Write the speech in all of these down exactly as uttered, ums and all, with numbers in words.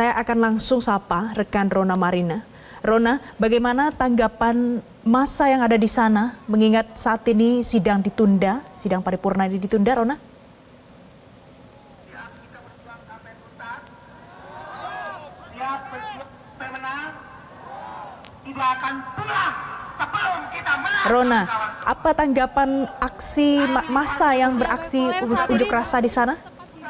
Saya akan langsung sapa rekan Rona Marina. Rona, bagaimana tanggapan massa yang ada di sana mengingat saat ini sidang ditunda, sidang paripurna ini ditunda, Rona? Rona, apa tanggapan aksi massa yang beraksi unjuk rasa di sana?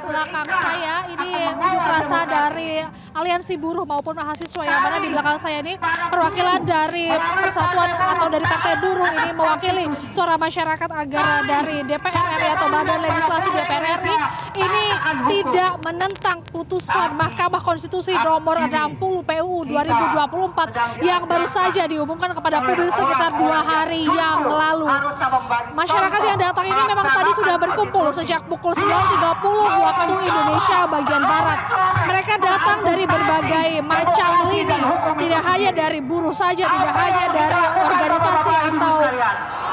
Belakang saya ini unjuk rasa dari aliansi buruh maupun mahasiswa, yang mana di belakang saya ini perwakilan dari persatuan atau dari partai buruh ini mewakili suara masyarakat agar dari D P R R I atau badan legislasi D P R R I ini tidak menentang putusan Mahkamah Konstitusi nomor enam puluh P U U dua ribu dua puluh empat yang baru saja diumumkan kepada publik sekitar dua hari yang lalu. Masyarakat yang datang ini memang tadi sudah berkumpul sejak pukul sembilan tiga puluh waktu Indonesia bagian Barat. Mereka datang dari berbagai macam lini, tidak hanya dari buruh saja, tidak hanya dari organisasi atau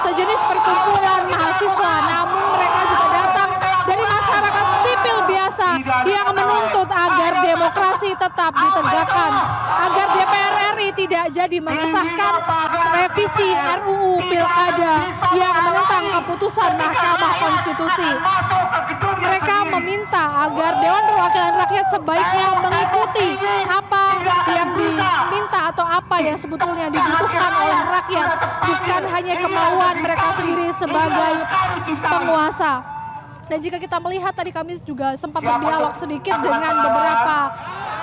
sejenis perkumpulan mahasiswa, namun mereka juga datang dari masyarakat sipil biasa yang menuntut agar demokrasi tetap ditegakkan, agar D P R R I tidak jadi mengesahkan revisi R U U Pilkada yang menentang keputusan Mahkamah Konstitusi. Mereka meminta agar Dewan Perwakilan Rakyat sebaiknya mengikuti apa yang diminta atau apa yang sebetulnya dibutuhkan oleh rakyat, bukan hanya kemauan mereka sendiri sebagai penguasa. Dan jika kita melihat tadi kami juga sempat berdialog sedikit dengan beberapa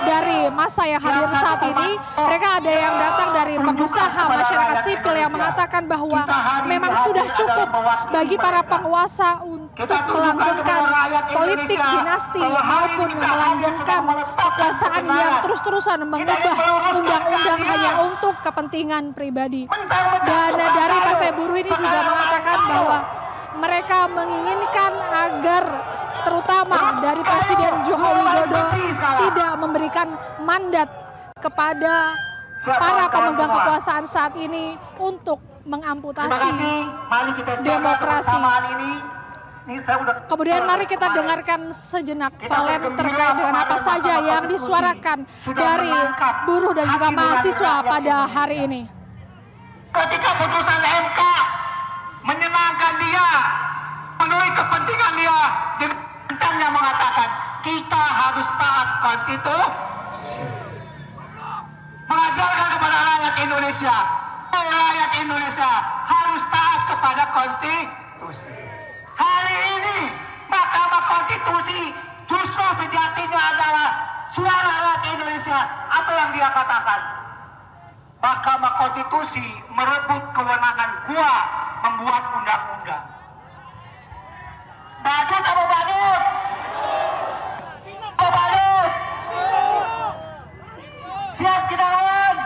dari massa yang hadir saat ini. Mereka ada yang datang dari pengusaha, masyarakat sipil yang mengatakan bahwa memang sudah cukup bagi para penguasa untuk melanggengkan politik dinasti maupun melanggengkan kekuasaan yang terus-terusan mengubah undang-undang hanya untuk kepentingan pribadi. Dan dari partai buruh ini juga mengatakan bahwa mereka menginginkan agar terutama dari Presiden Joko Widodo tidak memberikan mandat kepada para pemegang kekuasaan saat ini untuk mengamputasi demokrasi. Kemudian mari kita dengarkan sejenak Valen terkait dengan apa saja yang disuarakan dari buruh dan juga mahasiswa pada hari ini. Ketika putusan M K menyenangkan dia, penuhi kepentingan dia, dengan yang mengatakan kita harus taat konstitusi, mengajarkan kepada rakyat Indonesia, rakyat Indonesia harus taat kepada konstitusi. Hari ini Mahkamah Konstitusi justru sejatinya adalah suara rakyat Indonesia. Apa yang dia katakan? Mahkamah Konstitusi merebut kewenangan gua membuat undang-undang. Badut apa badut? Apa badut? Siap kita lawan?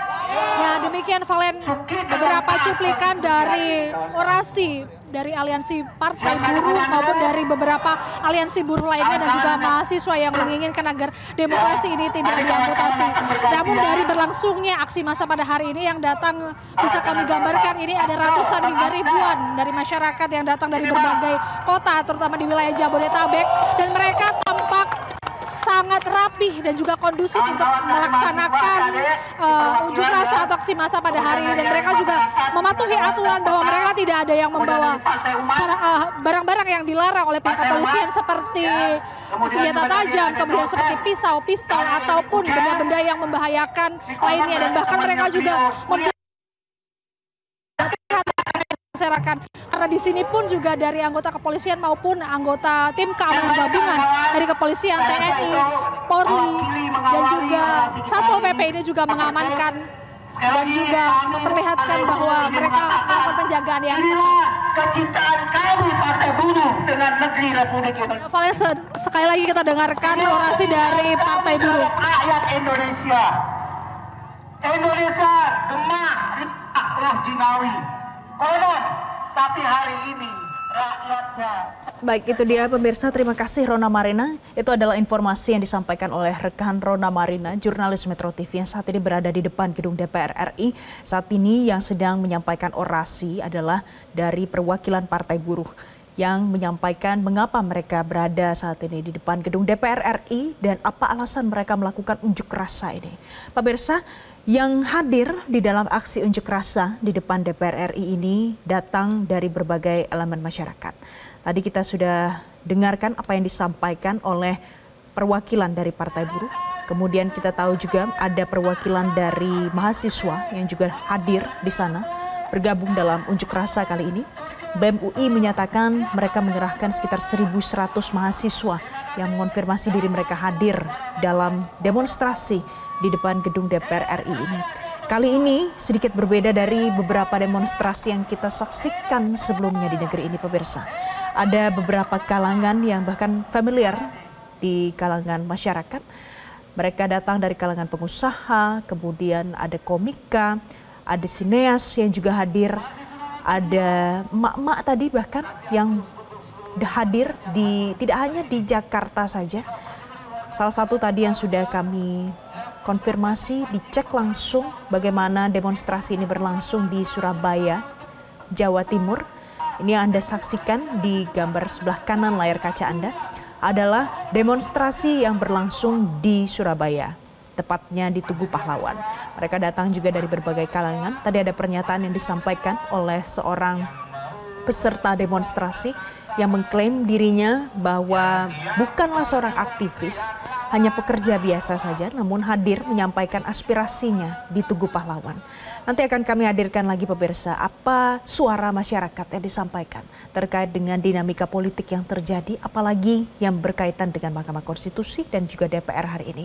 Ya, demikian Valen beberapa cuplikan dari orasi dari aliansi partai buruh maupun dari beberapa aliansi buruh lainnya dan juga mahasiswa yang menginginkan agar demokrasi ini tidak diamputasi. Namun dari berlangsungnya aksi massa pada hari ini yang datang, bisa kami gambarkan ini ada ratusan hingga ribuan dari masyarakat yang datang dari berbagai kota, terutama di wilayah Jabodetabek, dan mereka tampak sangat rapih dan juga kondusif untuk melaksanakan uh, unjuk rasa atau aksi massa pada hari ini, dan mereka juga mematuhi aturan bahwa mereka tidak ada yang membawa barang-barang uh, yang dilarang oleh pihak kepolisian seperti senjata tajam, kemudian seperti pisau, pistol ataupun benda-benda yang membahayakan lainnya, dan bahkan mereka juga masyarakat. Karena di sini pun juga dari anggota kepolisian maupun anggota tim keamanan gabungan dari kepolisian, T N I, Polri, dan juga Satpol P P ini juga mengamankan dan juga memperlihatkan bahwa mereka melakukan penjagaan yang kecintaan kami partai buruh dengan negeri Republik Indonesia. Valen, sekali lagi kita dengarkan orasi dari partai buruh. Rakyat Indonesia, Indonesia gemah roh jinawi. Konon, tapi hari ini rakyatnya. Baik, itu dia pemirsa. Terima kasih Rona Marina. Itu adalah informasi yang disampaikan oleh rekan Rona Marina, jurnalis Metro T V yang saat ini berada di depan gedung D P R R I. Saat ini yang sedang menyampaikan orasi adalah dari perwakilan Partai Buruh yang menyampaikan mengapa mereka berada saat ini di depan gedung D P R R I dan apa alasan mereka melakukan unjuk rasa ini. Pemirsa, yang hadir di dalam aksi unjuk rasa di depan D P R R I ini datang dari berbagai elemen masyarakat. Tadi kita sudah dengarkan apa yang disampaikan oleh perwakilan dari Partai Buruh. Kemudian kita tahu juga ada perwakilan dari mahasiswa yang juga hadir di sana bergabung dalam unjuk rasa kali ini. B E M U I menyatakan mereka mengerahkan sekitar seribu seratus mahasiswa yang mengonfirmasi diri mereka hadir dalam demonstrasi di depan gedung D P R R I ini. Kali ini sedikit berbeda dari beberapa demonstrasi yang kita saksikan sebelumnya di negeri ini, pemirsa. Ada beberapa kalangan yang bahkan familiar di kalangan masyarakat. Mereka datang dari kalangan pengusaha, kemudian ada komika, ada sineas yang juga hadir, ada emak-emak tadi bahkan yang hadir di tidak hanya di Jakarta saja. Salah satu tadi yang sudah kami konfirmasi, dicek langsung bagaimana demonstrasi ini berlangsung di Surabaya, Jawa Timur. Ini yang Anda saksikan di gambar sebelah kanan layar kaca Anda adalah demonstrasi yang berlangsung di Surabaya, tepatnya di Tugu Pahlawan. Mereka datang juga dari berbagai kalangan. Tadi ada pernyataan yang disampaikan oleh seorang peserta demonstrasi yang mengklaim dirinya bahwa bukanlah seorang aktivis, hanya pekerja biasa saja, namun hadir menyampaikan aspirasinya di Tugu Pahlawan. Nanti akan kami hadirkan lagi, pemirsa, apa suara masyarakat yang disampaikan terkait dengan dinamika politik yang terjadi, apalagi yang berkaitan dengan Mahkamah Konstitusi dan juga D P R hari ini.